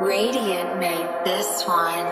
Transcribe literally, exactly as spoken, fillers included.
Radiant made this one.